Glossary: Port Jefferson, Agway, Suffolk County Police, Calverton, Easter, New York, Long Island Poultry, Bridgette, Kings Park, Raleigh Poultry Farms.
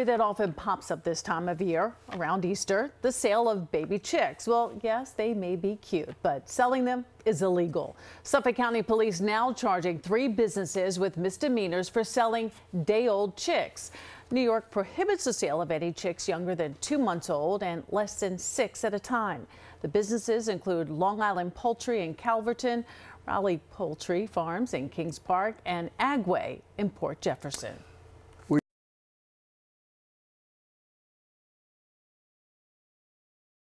story that often pops up this time of year around Easter, the sale of baby chicks. Well, yes, they may be cute, but selling them is illegal. Suffolk County Police now charging 3 businesses with misdemeanors for selling day-old chicks. New York prohibits the sale of any chicks younger than 2 months old and less than 6 at a time. The businesses include Long Island Poultry in Calverton, Raleigh Poultry Farms in Kings Park, and Agway in Port Jefferson.